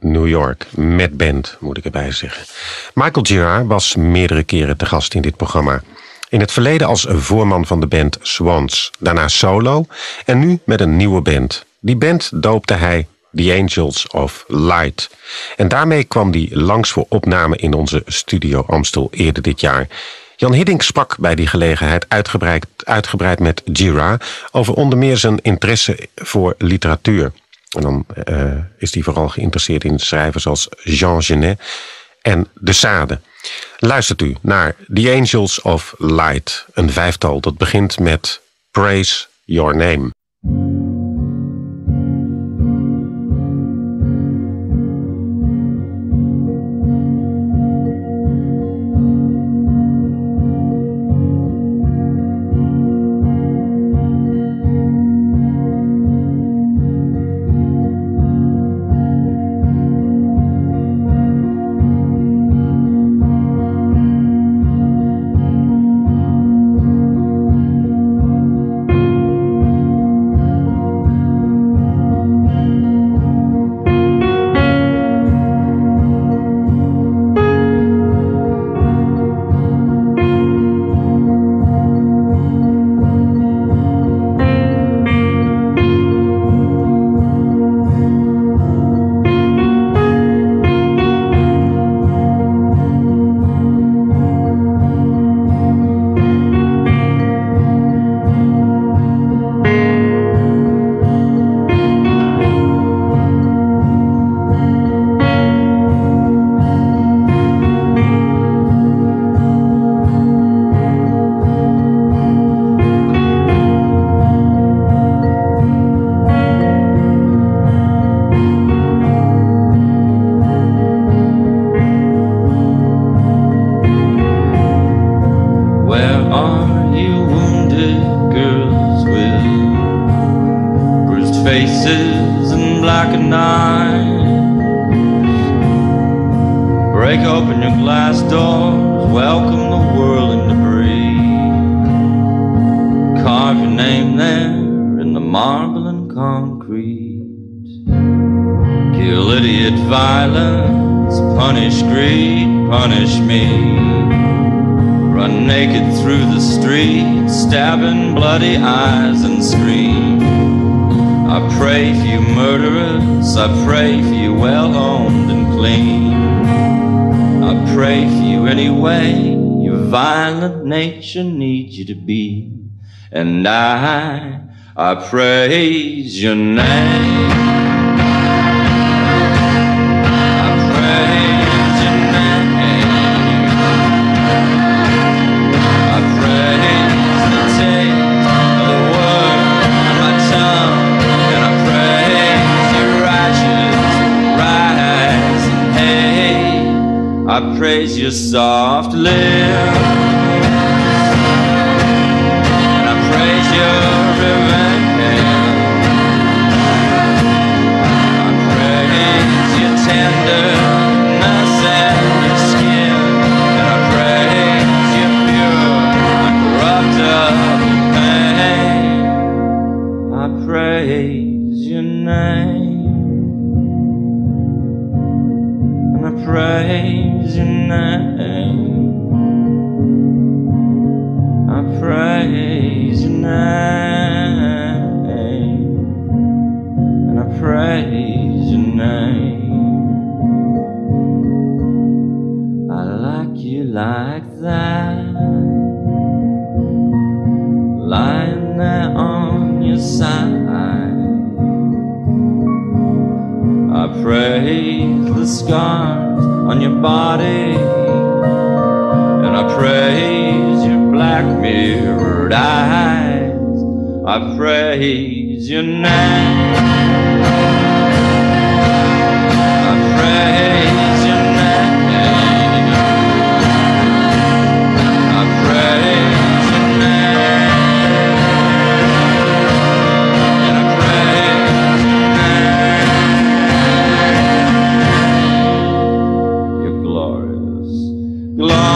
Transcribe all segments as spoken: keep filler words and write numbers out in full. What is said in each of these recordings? in New York. Met band, moet ik erbij zeggen. Michael Gira was meerdere keren te gast in dit programma. In het verleden als voorman van de band Swans. Daarna solo en nu met een nieuwe band. Die band doopte hij The Angels of Light. En daarmee kwam hij langs voor opname in onze studio Amstel eerder dit jaar. Jan Hiddink sprak bij die gelegenheid uitgebreid, uitgebreid met Gira over onder meer zijn interesse voor literatuur. En dan uh, is hij vooral geïnteresseerd in schrijvers als Jean Genet en de Sade. Luistert u naar The Angels of Light, een vijftal dat begint met Praise Your Name. And I, I praise your name. I praise your name. I praise the taste of the word on my tongue. And I praise your righteous rise and hate. I praise your soft lips. Glory, glory,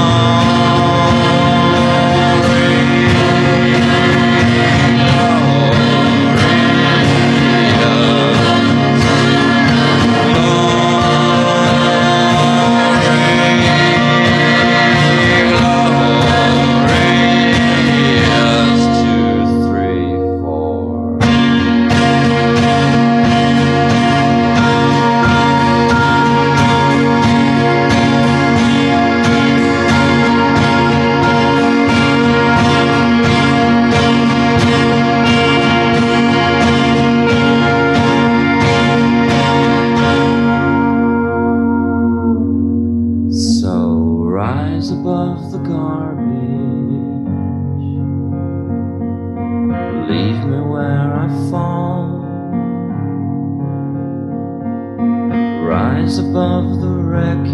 rise above the wreckage,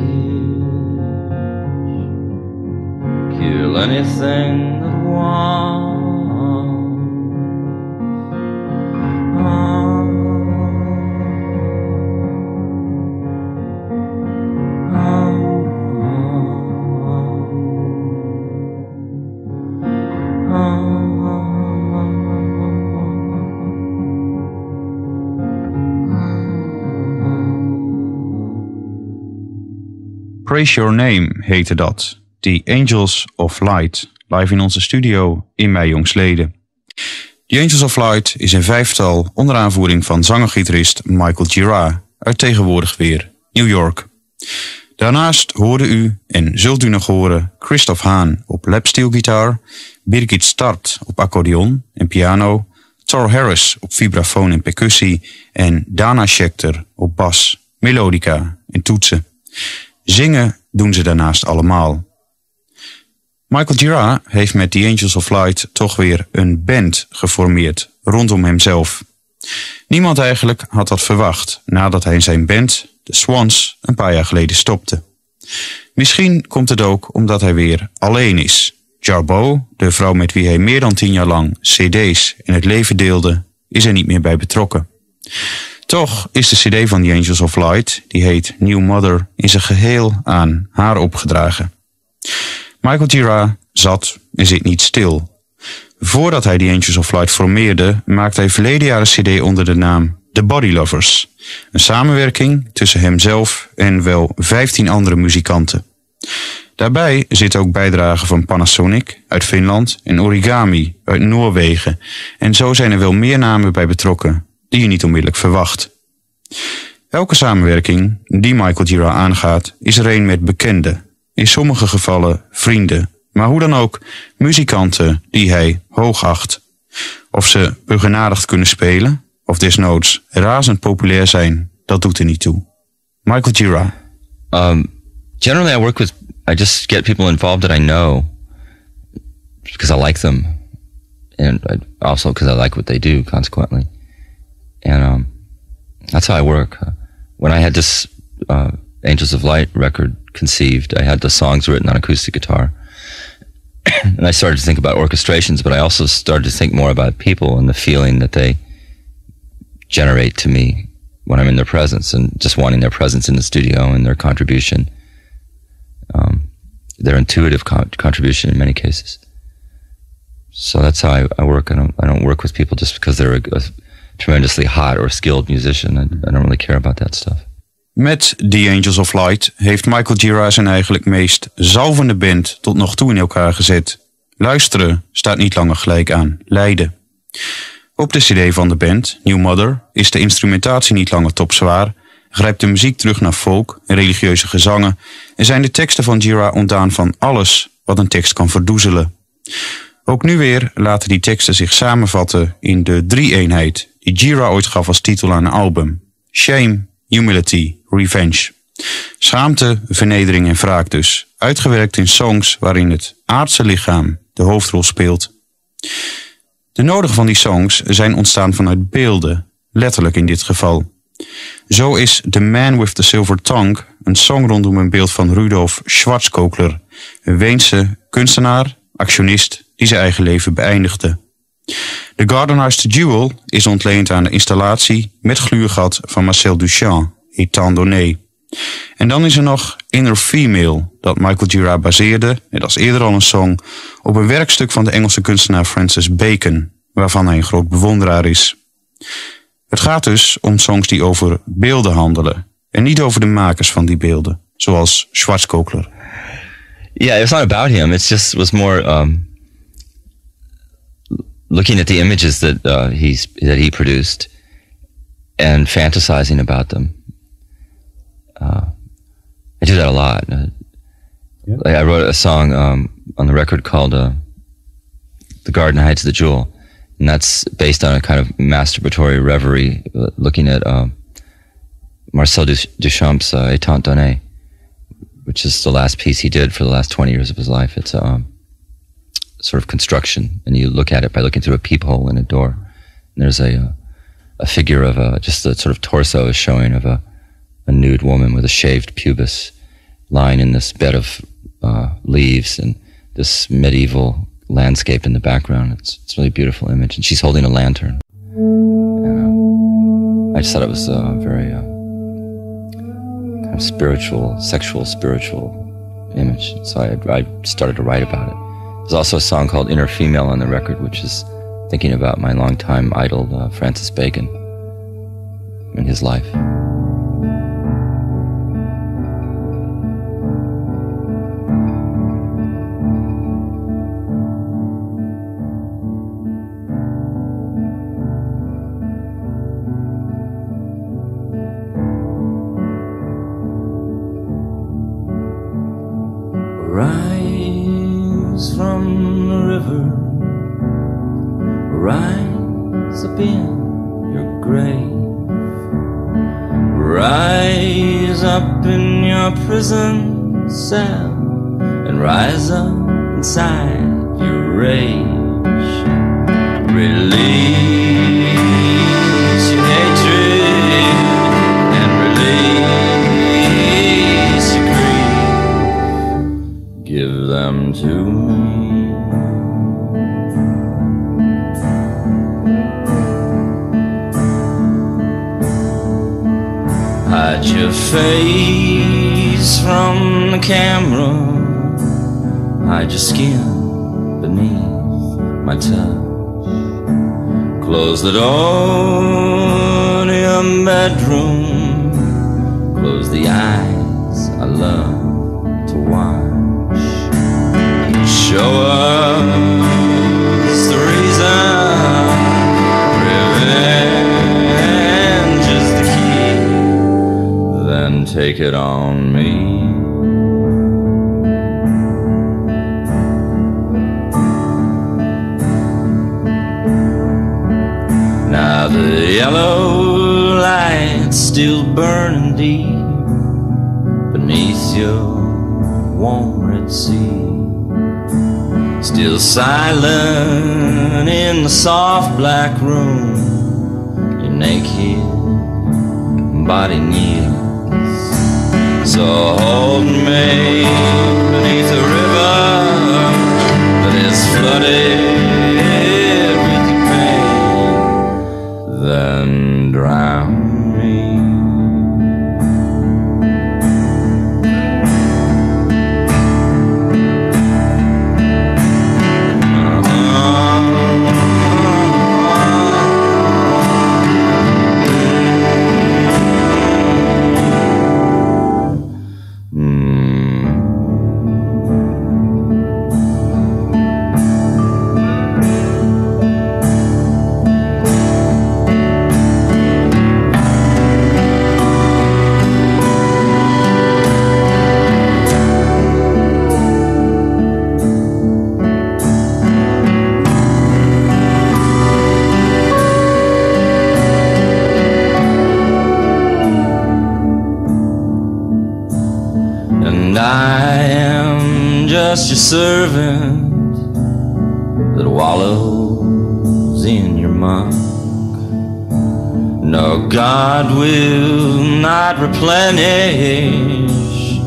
kill anything that wants. Oh. Praise Your Name heette dat, The Angels of Light, live in onze studio in mei jongsleden. The Angels of Light is een vijftal onder aanvoering van zanger-gitarist Michael Gira, uit tegenwoordig weer New York. Daarnaast hoorde u en zult u nog horen Christophe Haan op lapsteelgitaar, Birgit Start op accordeon en piano, Thor Harris op vibrafoon en percussie en Dana Schechter op bas, melodica en toetsen. Zingen doen ze daarnaast allemaal. Michael Gira heeft met The Angels of Light toch weer een band geformeerd rondom hemzelf. Niemand eigenlijk had dat verwacht nadat hij zijn band, de Swans, een paar jaar geleden stopte. Misschien komt het ook omdat hij weer alleen is. Jarboe, de vrouw met wie hij meer dan tien jaar lang cd's en het leven deelde, is er niet meer bij betrokken. Toch is de cd van The Angels of Light, die heet New Mother, in zijn geheel aan haar opgedragen. Michael Gira zat en zit niet stil. Voordat hij The Angels of Light formeerde, maakte hij verleden jaar een cd onder de naam The Body Lovers. Een samenwerking tussen hemzelf en wel vijftien andere muzikanten. Daarbij zitten ook bijdragen van Panasonic uit Finland en Origami uit Noorwegen. En zo zijn er wel meer namen bij betrokken die je niet onmiddellijk verwacht. Elke samenwerking die Michael Gira aangaat is er een met bekenden, in sommige gevallen vrienden, maar hoe dan ook muzikanten die hij hoogacht. Of ze begenadigd kunnen spelen, of desnoods razend populair zijn, dat doet er niet toe. Michael Gira. Um, generally I work with, I just get people involved that I know, because I like them. And also because I like what they do, consequently. And um, that's how I work. When I had this uh, Angels of Light record conceived, I had the songs written on acoustic guitar. And I started to think about orchestrations, but I also started to think more about people and the feeling that they generate to me when I'm in their presence, and just wanting their presence in the studio and their contribution, um, their intuitive con contribution in many cases. So that's how I, I work. I don't, I don't work with people just because they're a, a tremendously hot or skilled musician. I don't really care about that stuff. Met The Angels of Light heeft Michael Gira zijn eigenlijk meest zalvende band tot nog toe in elkaar gezet. Luisteren staat niet langer gelijk aan lijden. Op de cd van de band, New Mother, is de instrumentatie niet langer topzwaar, grijpt de muziek terug naar folk en religieuze gezangen en zijn de teksten van Gira ontdaan van alles wat een tekst kan verdoezelen. Ook nu weer laten die teksten zich samenvatten in de drie-eenheid die Gira ooit gaf als titel aan een album. Shame, Humility, Revenge. Schaamte, vernedering en wraak dus. Uitgewerkt in songs waarin het aardse lichaam de hoofdrol speelt. De nodige van die songs zijn ontstaan vanuit beelden, letterlijk in dit geval. Zo is The Man with the Silver Tongue een song rondom een beeld van Rudolf Schwarzkogler, een Weense kunstenaar, actionist, die zijn eigen leven beëindigde. The Gardener's Jewel is ontleend aan de installatie met gluurgat van Marcel Duchamp, Étant Donnés. En dan is er nog Inner Female, dat Michael Gira baseerde, net als eerder al een song, op een werkstuk van de Engelse kunstenaar Francis Bacon, waarvan hij een groot bewonderaar is. Het gaat dus om songs die over beelden handelen, en niet over de makers van die beelden, zoals Schwarzkogler. Yeah, it's not about him, it just was more um... looking at the images that uh, he's that he produced and fantasizing about them. Uh, I do that a lot. Uh, yeah. Like I wrote a song um, on the record called uh, "The Garden Hides the Jewel," and that's based on a kind of masturbatory reverie, uh, looking at uh, Marcel Duchamp's uh, "Étant Donnés," which is the last piece he did for the last twenty years of his life. It's um, sort of construction, and you look at it by looking through a peephole in a door. And there's a a figure of a just the sort of torso is showing of a a nude woman with a shaved pubis lying in this bed of uh, leaves and this medieval landscape in the background. It's, it's a really beautiful image. And she's holding a lantern. And, uh, I just thought it was uh, very uh, kind of spiritual, sexual, spiritual image. So I, I started to write about it. There's also a song called Inner Female on the record, which is thinking about my longtime idol, uh, Francis Bacon, and his life. Prison cell and rise up inside your rage. Release your hatred and release your greed. Give them to me. Hide your face from the camera, hide your skin beneath my touch. Close the door to your bedroom, close the eyes I love to watch. Show us the reason, revenge is the key, then take it on me. The yellow light's still burning deep beneath your warm red sea. Still silent in the soft black room, your naked body kneels. So hold me beneath the river that is flooded. Drown me. Uh-huh. Your servant that wallows in your muck. No, God will not replenish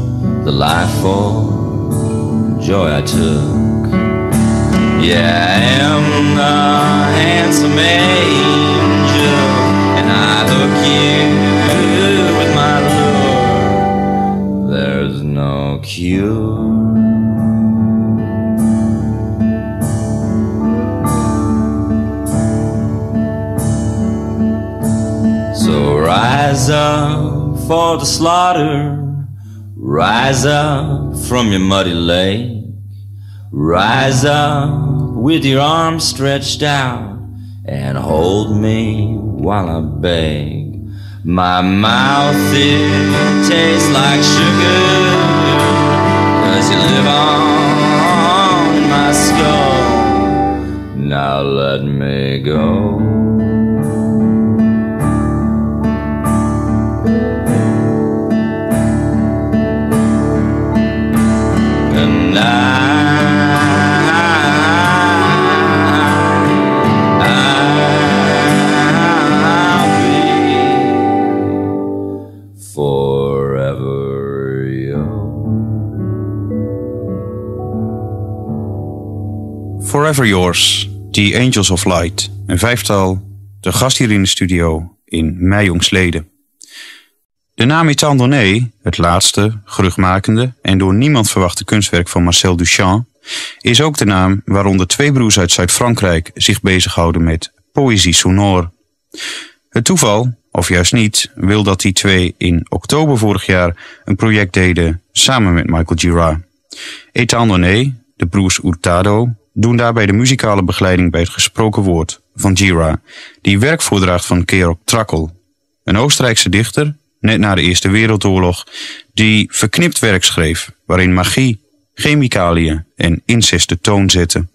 the life or joy I took. Yeah, I am the handsome angel, and I look you with my lure. There's no cure. Rise up for the slaughter, rise up from your muddy lake, rise up with your arms stretched out, and hold me while I beg. My mouth, it tastes like sugar, 'cause you live on my skull. Now let me go. I, I'll be for Forever Yours, The Angels of Light, een vijftal, de gast hier in de studio in mei jongstleden. De naam Étant Donnés, het laatste, geruchtmakende en door niemand verwachte kunstwerk van Marcel Duchamp, is ook de naam waaronder twee broers uit Zuid-Frankrijk zich bezighouden met poëzie sonore. Het toeval, of juist niet, wil dat die twee in oktober vorig jaar een project deden samen met Michael Gira. Étant Donnés, de broers Hurtado, doen daarbij de muzikale begeleiding bij het gesproken woord van Gira, die werk voordraagt van Keroch Trakkel, een Oostenrijkse dichter, net na de Eerste Wereldoorlog, die verknipt werk schreef, waarin magie, chemicaliën en incest de toon zetten.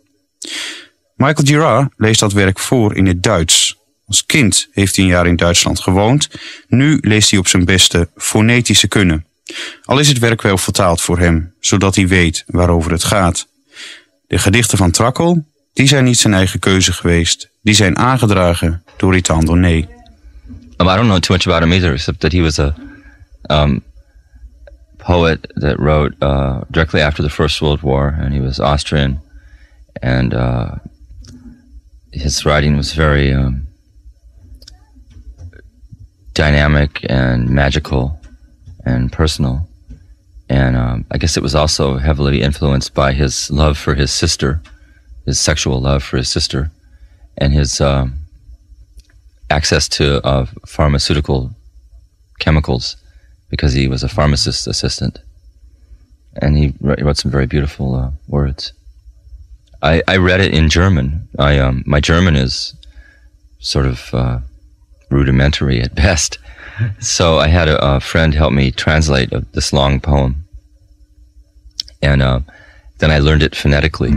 Michael Gira leest dat werk voor in het Duits. Als kind heeft hij een jaar in Duitsland gewoond, nu leest hij op zijn beste fonetische kunnen. Al is het werk wel vertaald voor hem, zodat hij weet waarover het gaat. De gedichten van Trakkel, die zijn niet zijn eigen keuze geweest, die zijn aangedragen door Rita Andoné. Um, I don't know too much about him either, except that he was a um, poet that wrote uh, directly after the First World War, and he was Austrian, and uh, his writing was very um, dynamic and magical and personal, and um, I guess it was also heavily influenced by his love for his sister, his sexual love for his sister, and his um, access to uh, pharmaceutical chemicals, because he was a pharmacist assistant, and he wrote some very beautiful uh, words. I, I read it in German. I um, my German is sort of uh, rudimentary at best. So I had a, a friend help me translate a, this long poem, and uh, then I learned it phonetically.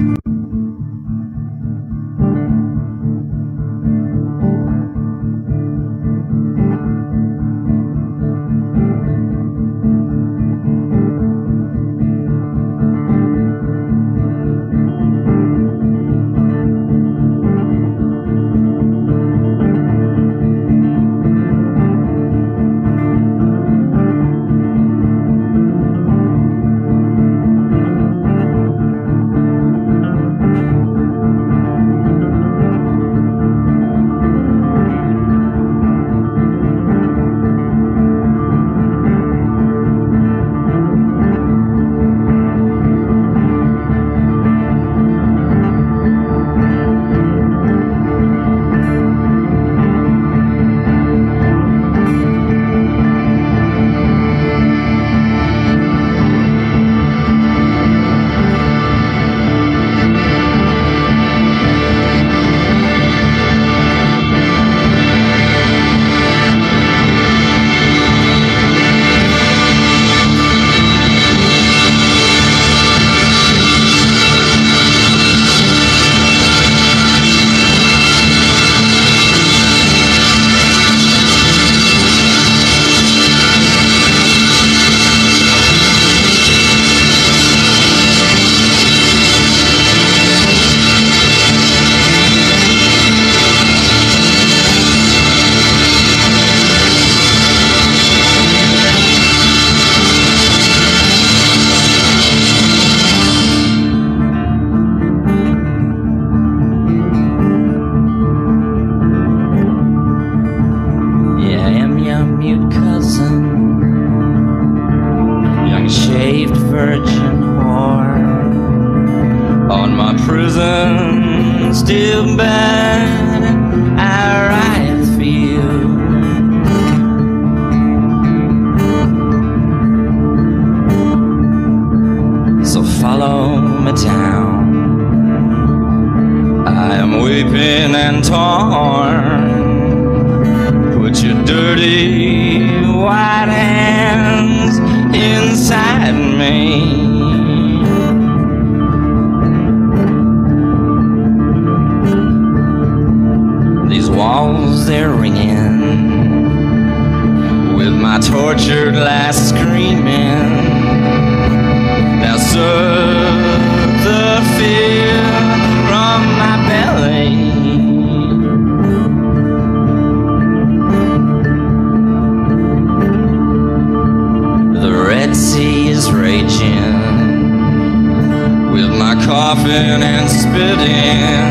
coughing and spitting.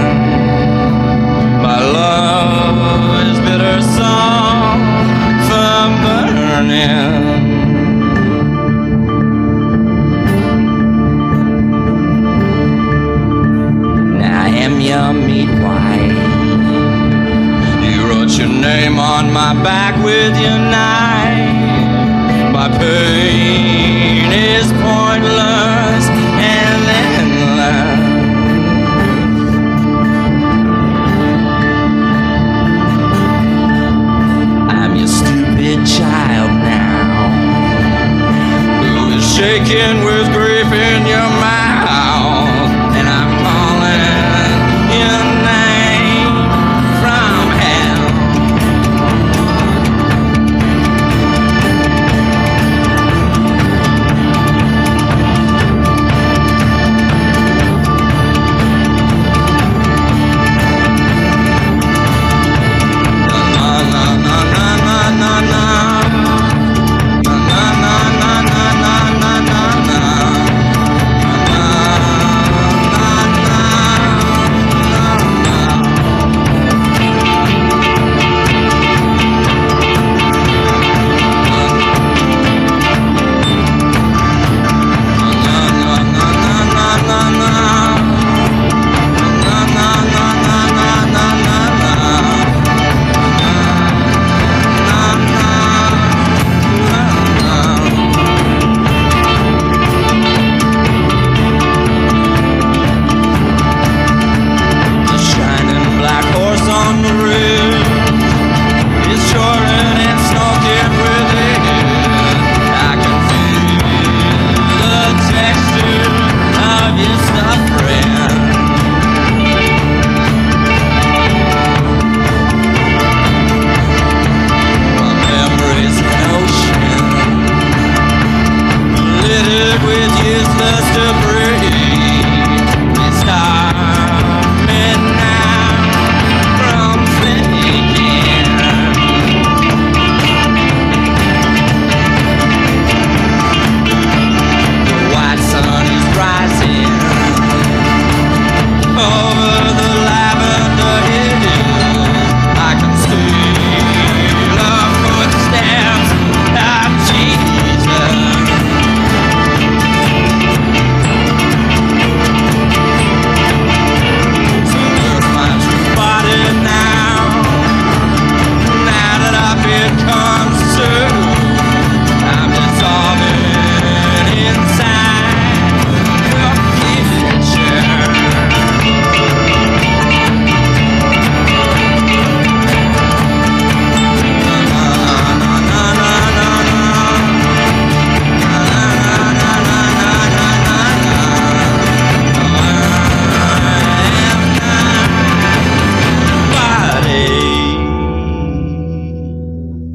My love is bitter song from burning. I am your meat wife. You wrote your name on my back with your knife. My pain is pointless and endless. I'm your stupid child now, who is shaking with grief in your mouth.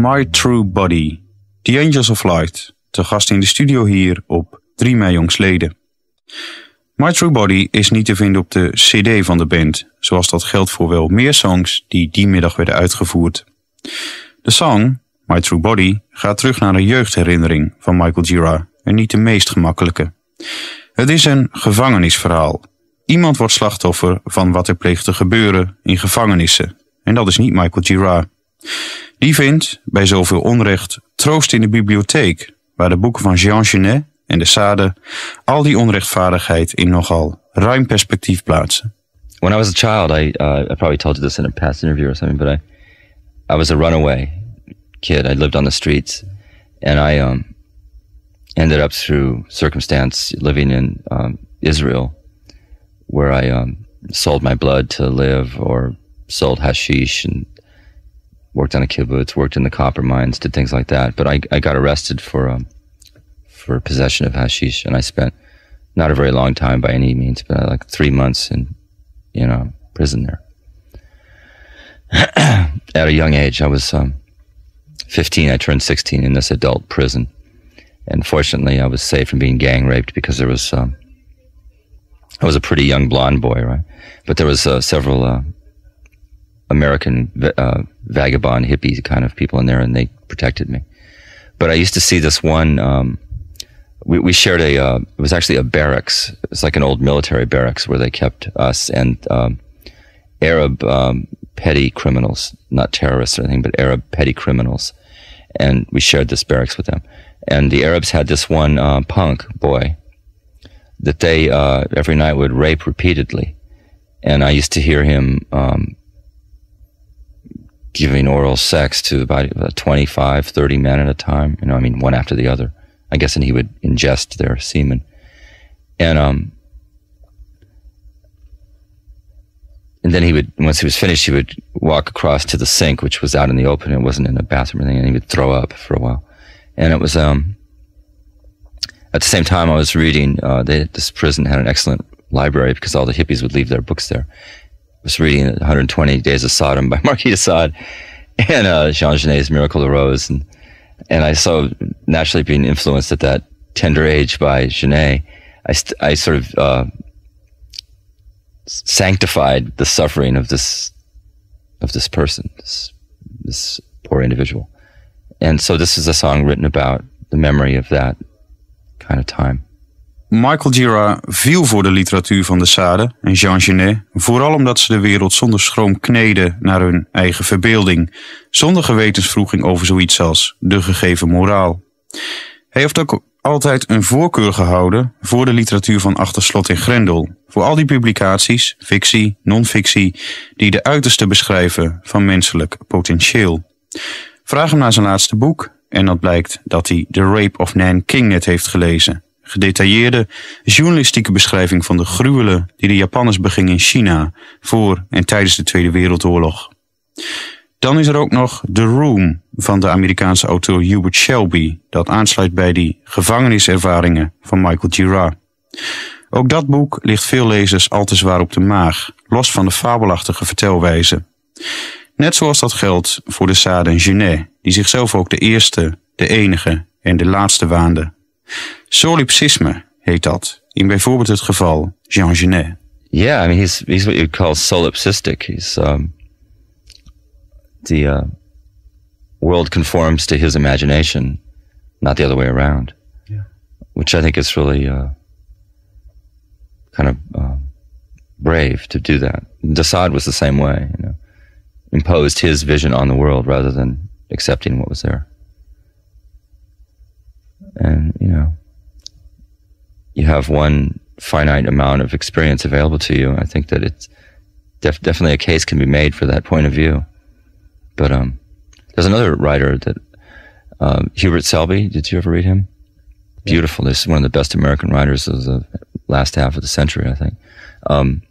My True Body, The Angels of Light, te gast in de studio hier op drie mei jongsleden. My True Body is niet te vinden op de cd van de band, zoals dat geldt voor wel meer songs die die middag werden uitgevoerd. De song, My True Body, gaat terug naar een jeugdherinnering van Michael Gira en niet de meest gemakkelijke. Het is een gevangenisverhaal. Iemand wordt slachtoffer van wat er pleegt te gebeuren in gevangenissen en dat is niet Michael Gira. Die vindt, bij zoveel onrecht, troost in de bibliotheek, waar de boeken van Jean Genet en de Sade al die onrechtvaardigheid in nogal ruim perspectief plaatsen. When I was a child, I, uh, I probably told you this in a past interview or something, but I, I was a runaway kid. I lived on the streets, and I um, ended up through circumstance living in um, Israel, where I um, sold my blood to live, or sold hashish and worked on a kibbutz, worked in the copper mines, did things like that. But I, I got arrested for um, for possession of hashish, and I spent not a very long time by any means, but like three months in you know prison there. At a young age, I was um, fifteen. I turned sixteen in this adult prison, and fortunately, I was saved from being gang raped because there was um, I was a pretty young blonde boy, right? But there was uh, several. Uh, American uh, vagabond hippie kind of people in there, and they protected me. But I used to see this one um, we, we shared a, uh, it was actually a barracks. It's like an old military barracks where they kept us and um, Arab um, petty criminals, not terrorists or anything, but Arab petty criminals. And we shared this barracks with them. And the Arabs had this one uh, punk boy that they uh, every night would rape repeatedly. And I used to hear him um, giving oral sex to about twenty-five, thirty men at a time. You know, I mean, one after the other, I guess. And he would ingest their semen. And um, and then he would, once he was finished, he would walk across to the sink, which was out in the open. It wasn't in a bathroom or anything. And he would throw up for a while. And it was, um, at the same time I was reading, uh, they, this prison had an excellent library because all the hippies would leave their books there. I was reading one hundred twenty Days of Sodom by Marquis de Sade and uh, Jean Genet's Miracle of Rose. And, and I saw, naturally being influenced at that tender age by Genet, I, st I sort of uh, sanctified the suffering of this, of this person, this, this poor individual. And so this is a song written about the memory of that kind of time. Michael Gira viel voor de literatuur van de Sade en Jean Genet, vooral omdat ze de wereld zonder schroom kneden naar hun eigen verbeelding, zonder gewetenswroeging over zoiets als de gegeven moraal. Hij heeft ook altijd een voorkeur gehouden voor de literatuur van achter slot en grendel, voor al die publicaties, fictie, non-fictie, die de uiterste beschrijven van menselijk potentieel. Vraag hem naar zijn laatste boek en dat blijkt dat hij The Rape of Nanking net heeft gelezen. Gedetailleerde journalistieke beschrijving van de gruwelen die de Japanners begingen in China voor en tijdens de Tweede Wereldoorlog. Dan is er ook nog The Room van de Amerikaanse auteur Hubert Selby, dat aansluit bij die gevangeniservaringen van Michael Gira. Ook dat boek ligt veel lezers al te zwaar op de maag, los van de fabelachtige vertelwijze. Net zoals dat geldt voor de Sade en Genet, die zichzelf ook de eerste, de enige en de laatste waanden. Solipsisme heet dat, in bijvoorbeeld het geval Jean Genet. Yeah, I mean, he's he's what you'd call solipsistic. He's um, the uh, world conforms to his imagination, not the other way around. Yeah. Which I think is really uh, kind of uh, brave to do that. De Sade was the same way, you know. Imposed his vision on the world rather than accepting what was there. And, you know, you have one finite amount of experience available to you. I think that it's def definitely a case can be made for that point of view. But um, there's another writer that, um, Hubert Selby, did you ever read him? Yeah. Beautiful. This is one of the best American writers of the last half of the century, I think. Um,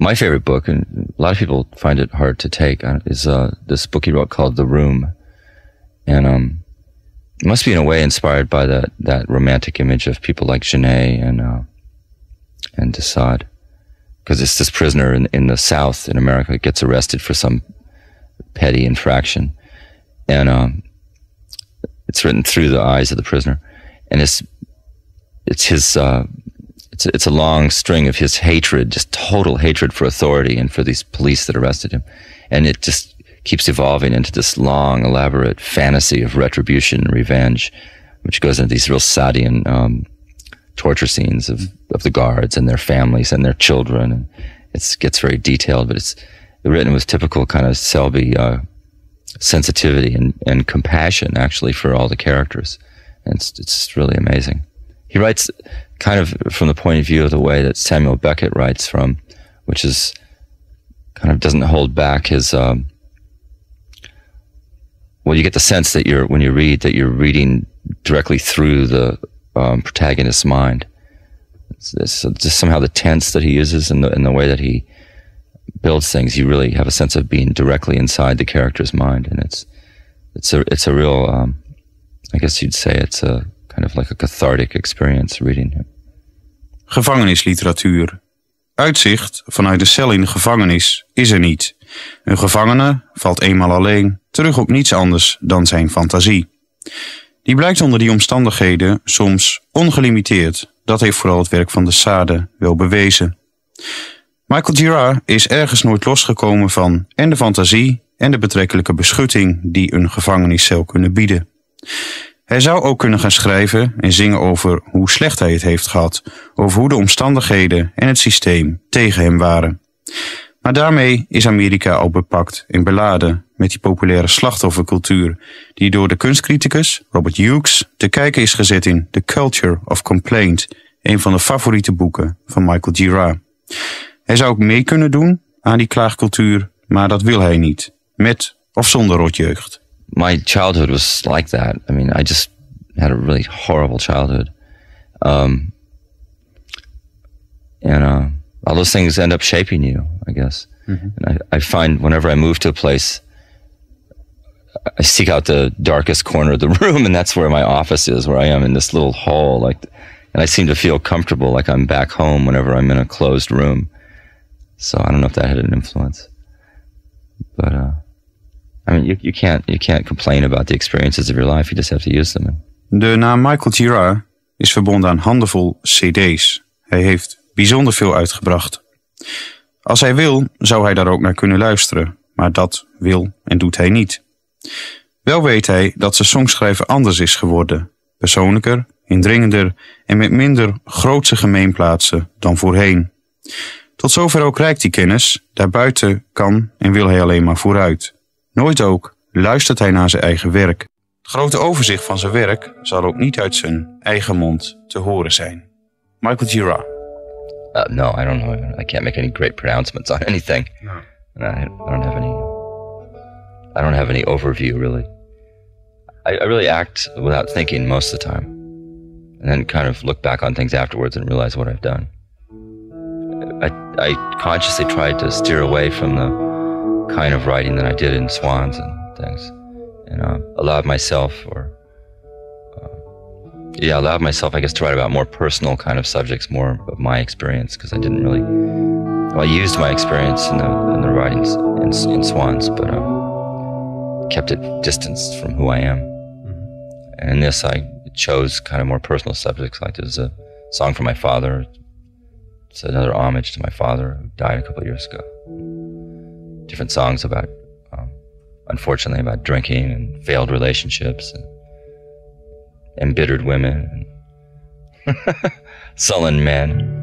My favorite book, and a lot of people find it hard to take, is uh, this book he wrote called The Room. And um, it must be in a way inspired by that, that romantic image of people like Genet and uh, and de Sade. Because it's this prisoner in, in the South in America that gets arrested for some petty infraction. And um, it's written through the eyes of the prisoner. And it's, it's his... Uh, It's a, it's a long string of his hatred, just total hatred for authority and for these police that arrested him. And it just keeps evolving into this long, elaborate fantasy of retribution and revenge, which goes into these real Sadean um, torture scenes of, of the guards and their families and their children. And it gets very detailed, but it's written with typical kind of Selby uh, sensitivity and, and compassion, actually, for all the characters. And it's, it's really amazing. He writes kind of from the point of view of the way that Samuel Beckett writes from, which is kind of doesn't hold back his, um, well, you get the sense that you're, when you read, that you're reading directly through the um, protagonist's mind. It's, it's just somehow the tense that he uses and the, and the way that he builds things, you really have a sense of being directly inside the character's mind. And it's, it's a, it's a real, um, I guess you'd say it's a, kind of like a cathartic experience reading him. Gevangenisliteratuur. Uitzicht vanuit de cel in de gevangenis is er niet. Een gevangene valt eenmaal alleen terug op niets anders dan zijn fantasie. Die blijkt onder die omstandigheden soms ongelimiteerd. Dat heeft vooral het werk van de Sade wel bewezen. Michael Gira is ergens nooit losgekomen van en de fantasie en de betrekkelijke beschutting die een gevangeniscel kunnen bieden. Hij zou ook kunnen gaan schrijven en zingen over hoe slecht hij het heeft gehad, over hoe de omstandigheden en het systeem tegen hem waren. Maar daarmee is Amerika al bepakt en beladen met die populaire slachtoffercultuur die door de kunstcriticus Robert Hughes te kijken is gezet in The Culture of Complaint, een van de favoriete boeken van Michael Gira. Hij zou ook mee kunnen doen aan die klaagcultuur, maar dat wil hij niet, met of zonder rotjeugd. My childhood was like that. I mean, I just had a really horrible childhood. Um, and uh, all those things end up shaping you, I guess. Mm-hmm. And I, I find whenever I move to a place, I seek out the darkest corner of the room, and that's where my office is, where I am in this little hall. Like, and I seem to feel comfortable, like I'm back home whenever I'm in a closed room. So I don't know if that had an influence. But... Uh, I mean, you, you can't you can't complain about the experiences of your life. You just have to use them. De naam Michael Gira is verbonden aan handenvol cd's. Hij heeft bijzonder veel uitgebracht. Als hij wil, zou hij daar ook naar kunnen luisteren. Maar dat wil en doet hij niet. Wel weet hij dat zijn songschrijven anders is geworden. Persoonlijker, indringender en met minder grootse gemeenplaatsen dan voorheen. Tot zover ook reikt die kennis. Daarbuiten kan en wil hij alleen maar vooruit. Nooit ook luistert hij naar zijn eigen werk. Het grote overzicht van zijn werk zal ook niet uit zijn eigen mond te horen zijn. Michael Gira. Uh, no, I don't know. I can't make any great pronouncements on anything. No. I don't have any. I don't have any overview really. I, I really act without thinking most of the time, and then kind of look back on things afterwards and realize what I've done. I, I consciously tried to steer away from the kind of writing that I did in Swans and things, and uh, allowed myself, or uh, yeah, allowed myself, I guess, to write about more personal kind of subjects, more of my experience, because I didn't really. Well, I used my experience in the in the writings in, in Swans, but um, kept it distanced from who I am. Mm-hmm. And in this, I chose kind of more personal subjects. Like there's a song for my father. It's another homage to my father who died a couple of years ago. Different songs about, um, unfortunately, about drinking and failed relationships and embittered women and sullen men.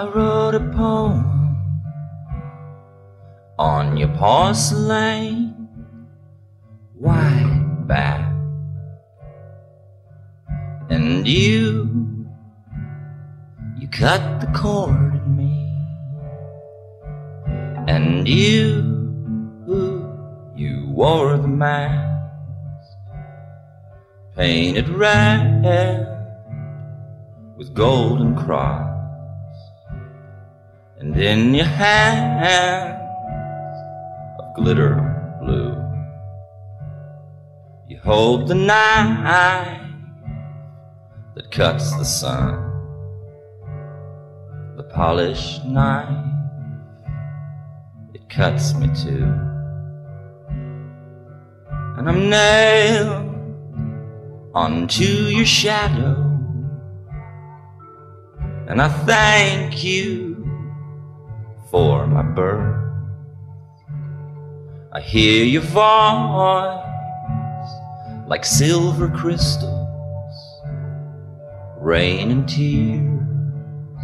I wrote a poem on your porcelain white back, and you, you cut the cord in me, and you, you wore the mask painted red with golden cross. And in your hands of glitter blue, you hold the knife that cuts the sun, the polished knife, it cuts me too. And I'm nailed onto your shadow, and I thank you for my birth. I hear your voice like silver crystals, rain and tears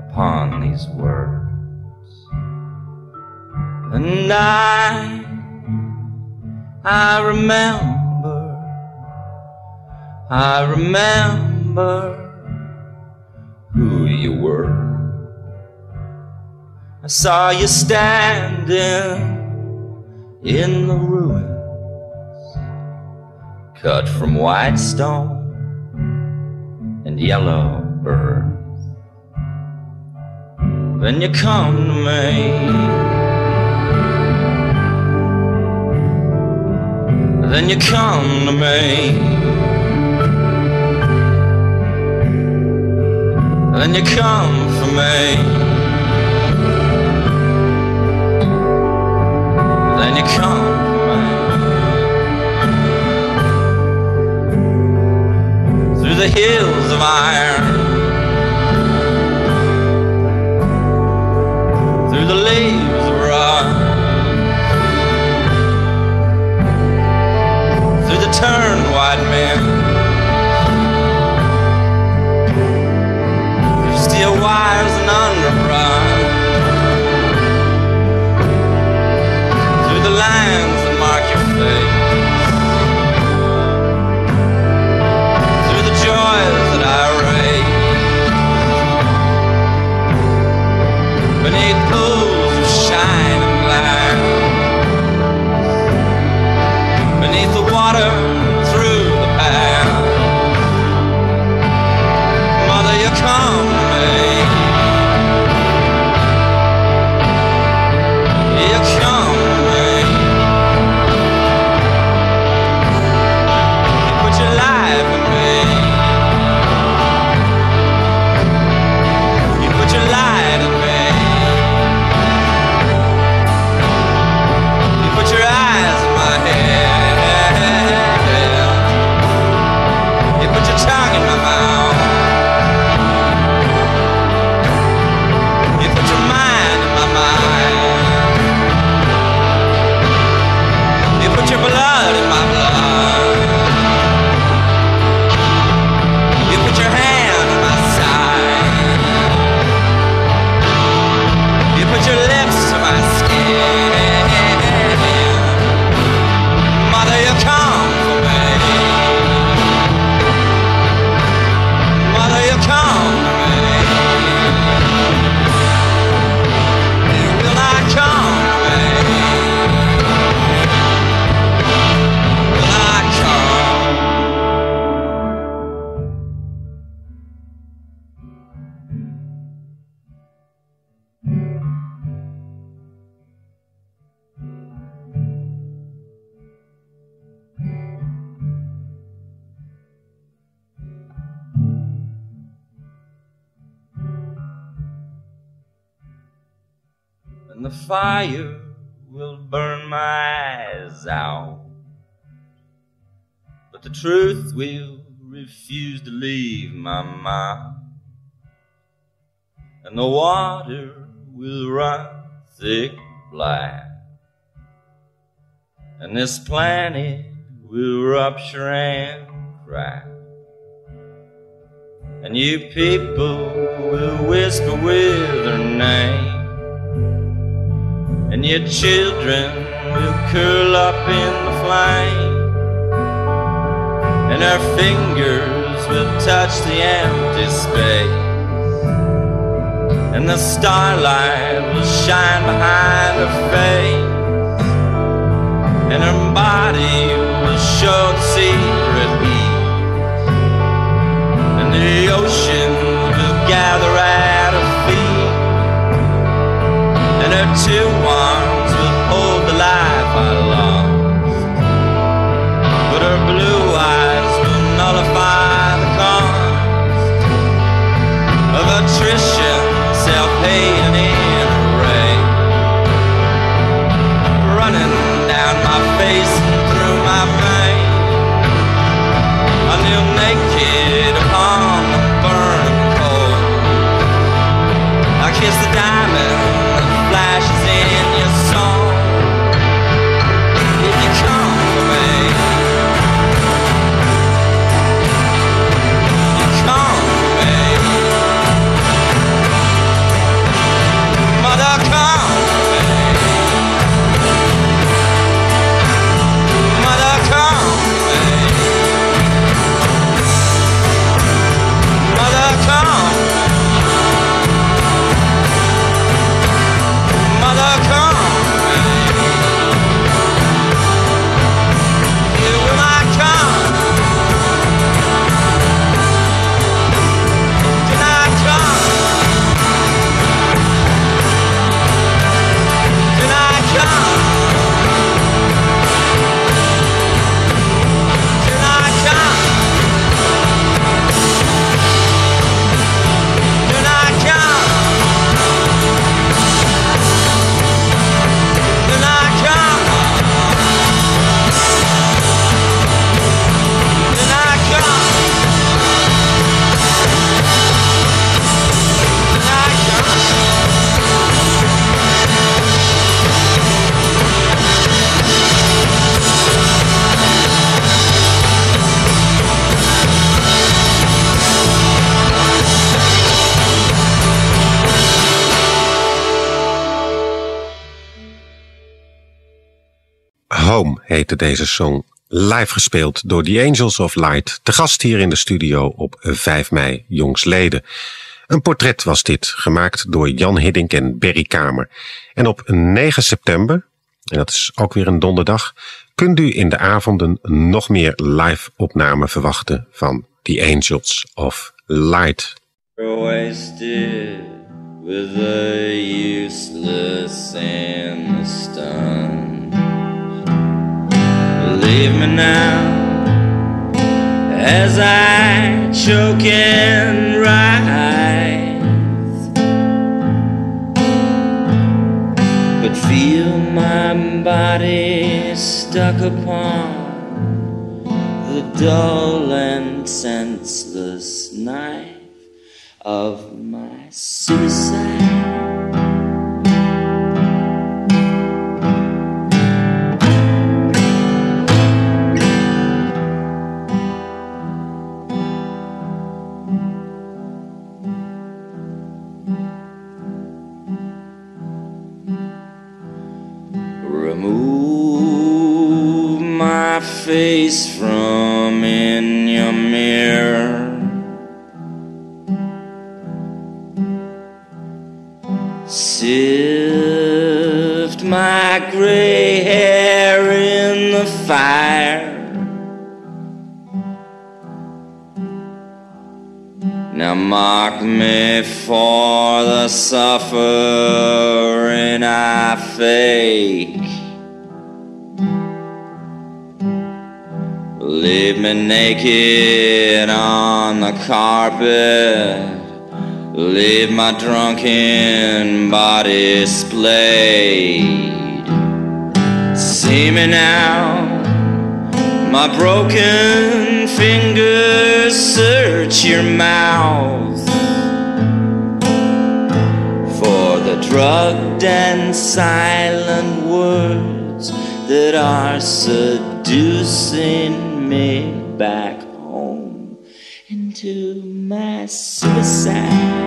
upon these words. And I, I remember, I remember who you were. I saw you standing in the ruins, cut from white stone, and yellow birds. When you come to me, then you come to me, then you come for me, then you come for me, through the hills of iron, through the leaves of rock, through the turned white men. Your wires and underbrush, through the lands that mark your face, through the joys that I raise, beneath pools of shining glass, beneath the water. Fire will burn my eyes out, but the truth will refuse to leave my mouth, and the water will run thick black, and this planet will rupture and crack, and you people will whisper with their name, and your children will curl up in the flame, and our fingers will touch the empty space, and the starlight will shine behind her face, and her body will show the secret heat, and the ocean will gather at her feet, and her two arms will hold the life I lost, but her blue eyes will nullify the cost of attrition, self-hate and inner rage, running down my face and through my veins, until naked upon the burning Home heette deze song. Live gespeeld door The Angels of Light. Te gast hier in de studio op vijf mei jongsleden. Een portret was dit, gemaakt door Jan Hiddink en Berry Kamer. En op negen september, en dat is ook weer een donderdag, kunt u in de avonden nog meer live opnamen verwachten van The Angels of Light. Wasted with the useless and the stunned. Leave me now as I choke and rise, but feel my body stuck upon the dull and senseless knife of my suicide. Remove my face from in your mirror, sift my gray hair in the fire. Now mark me for the suffering I fake. Leave me naked on the carpet. Leave my drunken body splayed. See me now, my broken fingers search your mouth for the drugged and silent words that are seducing me back home into my suicide.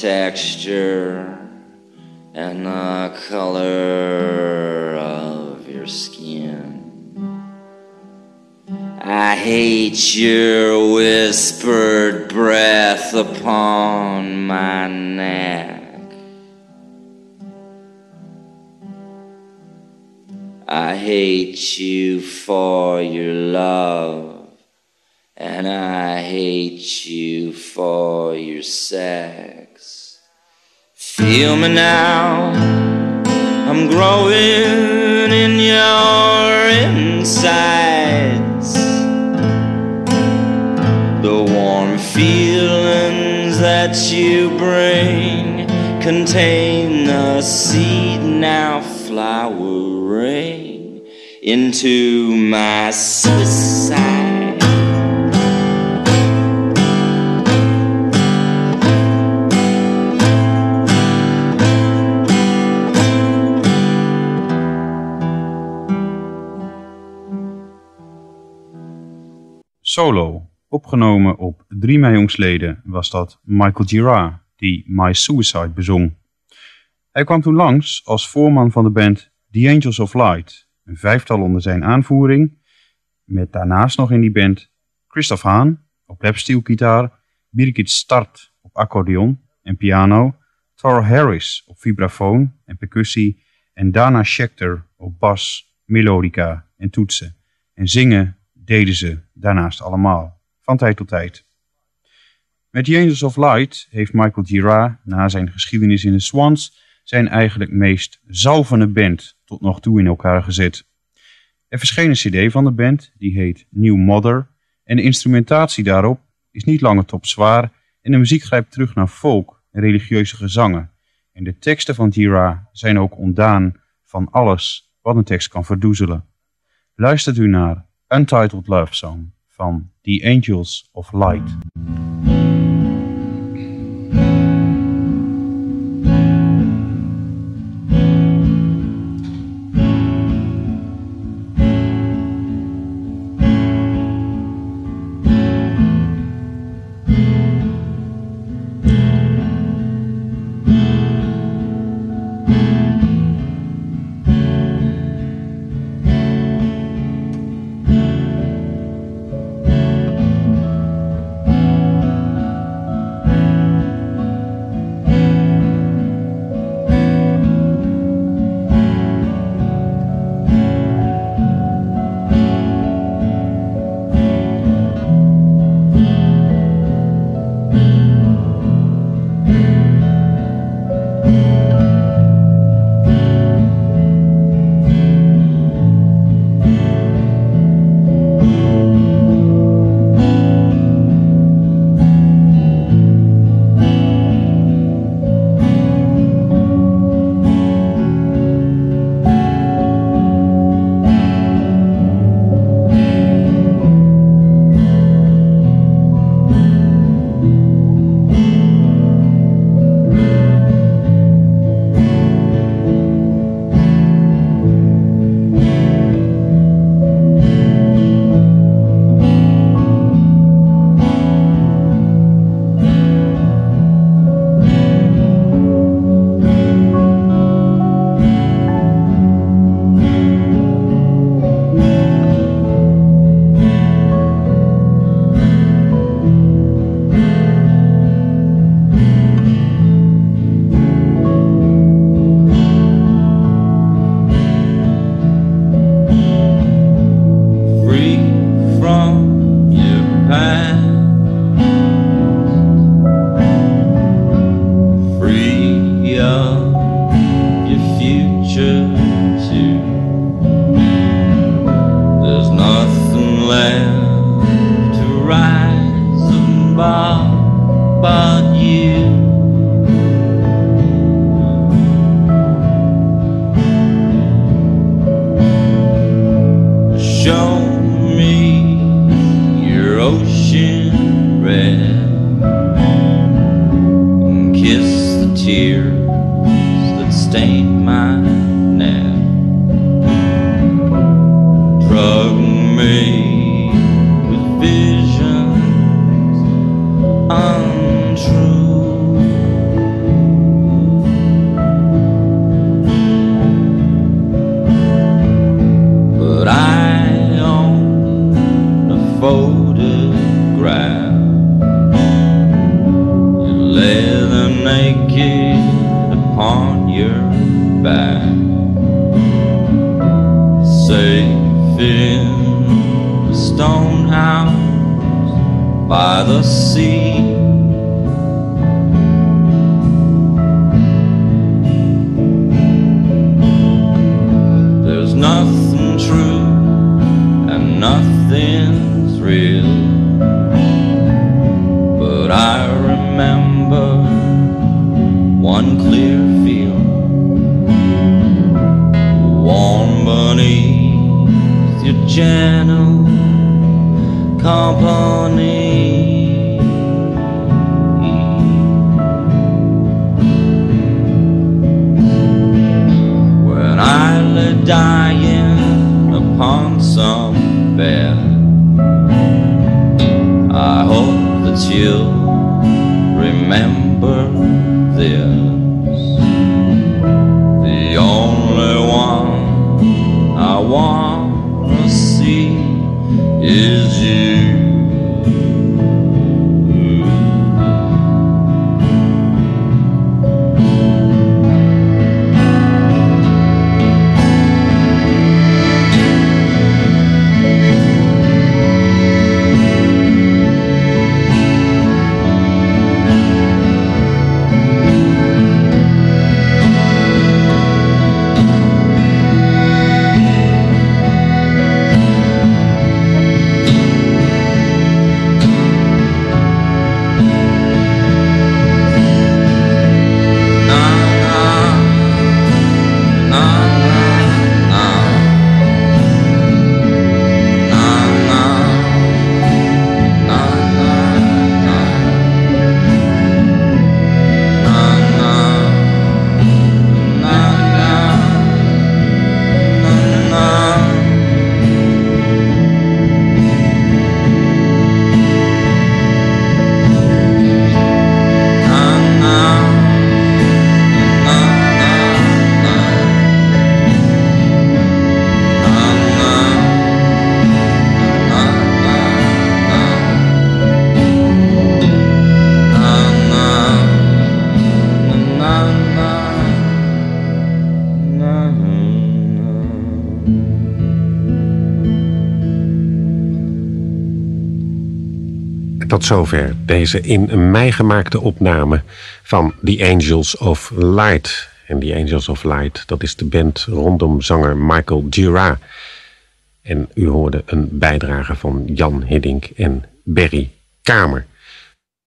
Texture and the color of your skin. I hate your whispered breath upon my neck. I hate you for your love, and I hate you for your sex. Feel me now, I'm growing in your insides. The warm feelings that you bring contain the seed now flowering into my suicide. Solo, opgenomen op drie mei jongsleden, was dat Michael Gira, die My Suicide bezong. Hij kwam toen langs als voorman van de band The Angels of Light, een vijftal onder zijn aanvoering, met daarnaast nog in die band Christophe Haan op lapsteelgitaar, Birgit Start op accordeon en piano, Thor Harris op vibrafoon en percussie en Dana Schechter op bas, melodica en toetsen. En zingen deden ze daarnaast allemaal, van tijd tot tijd. Met The Angels of Light heeft Michael Gira, na zijn geschiedenis in de Swans, zijn eigenlijk meest zalvende band tot nog toe in elkaar gezet. Er verscheen een cd van de band, die heet New Mother, en de instrumentatie daarop is niet langer topzwaar en de muziek grijpt terug naar folk en religieuze gezangen. En de teksten van Gira zijn ook ontdaan van alles wat een tekst kan verdoezelen. Luistert u naar Untitled Love Song van The Angels of Light. Tot zover deze in mei gemaakte opname van The Angels of Light. En The Angels of Light, dat is de band rondom zanger Michael Gira. En u hoorde een bijdrage van Jan Hiddink en Berry Kamer.